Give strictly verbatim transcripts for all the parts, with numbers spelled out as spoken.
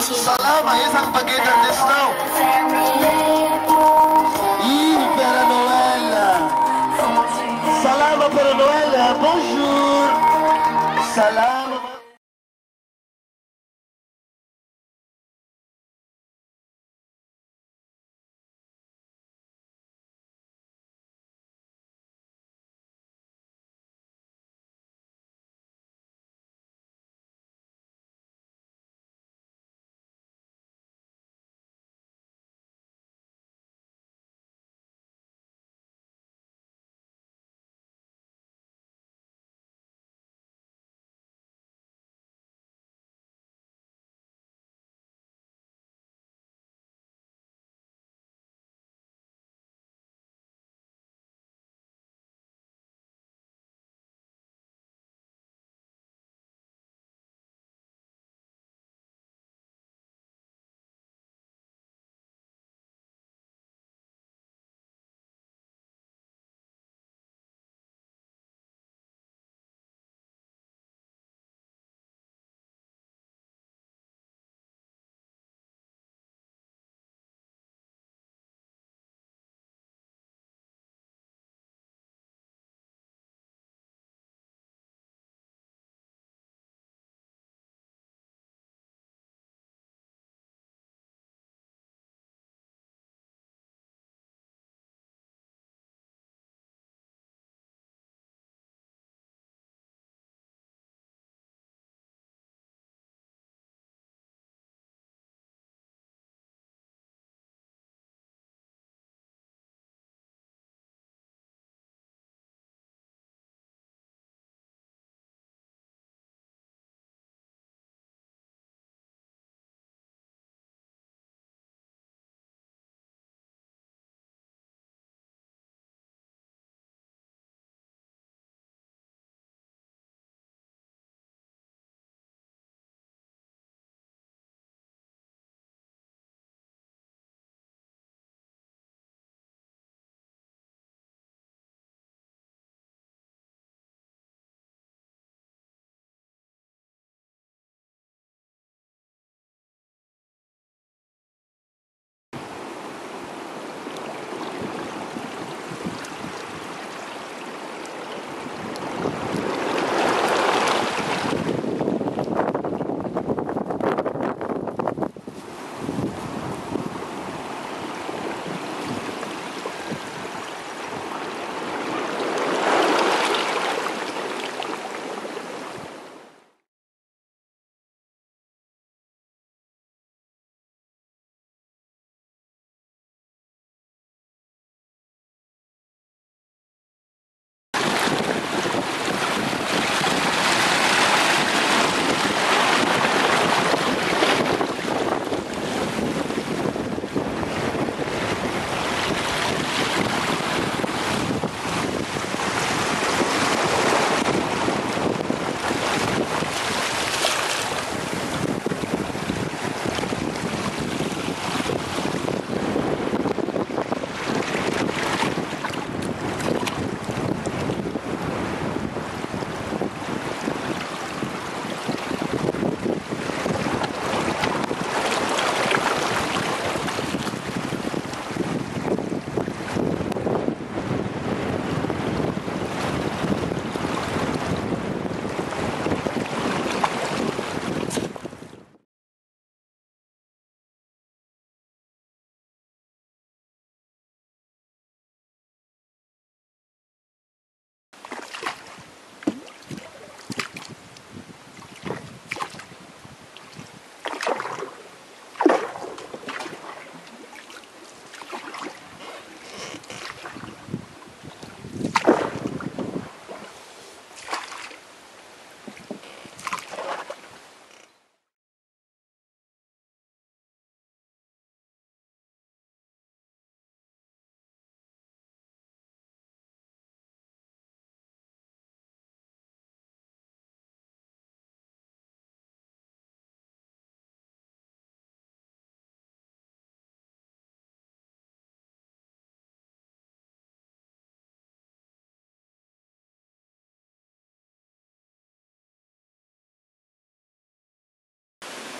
Salama, he's not forgetting this now. Ih, Peronella. Salama, Peronella. Bonjour. Salama.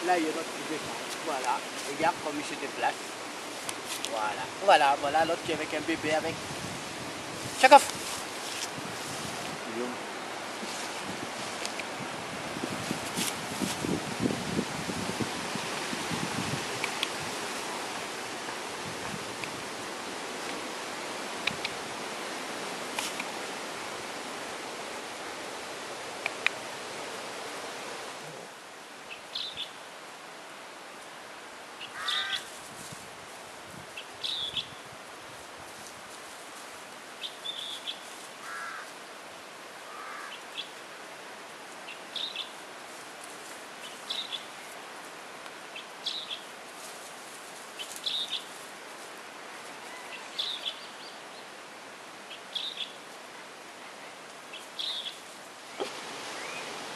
Là, il y a d'autres Voilà, regarde comme il se déplace. Voilà, voilà, voilà l'autre qui est avec un bébé avec... Chakoff.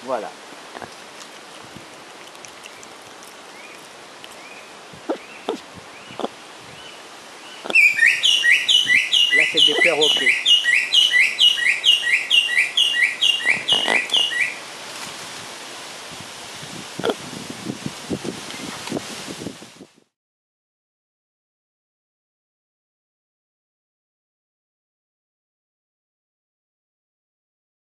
Voilà.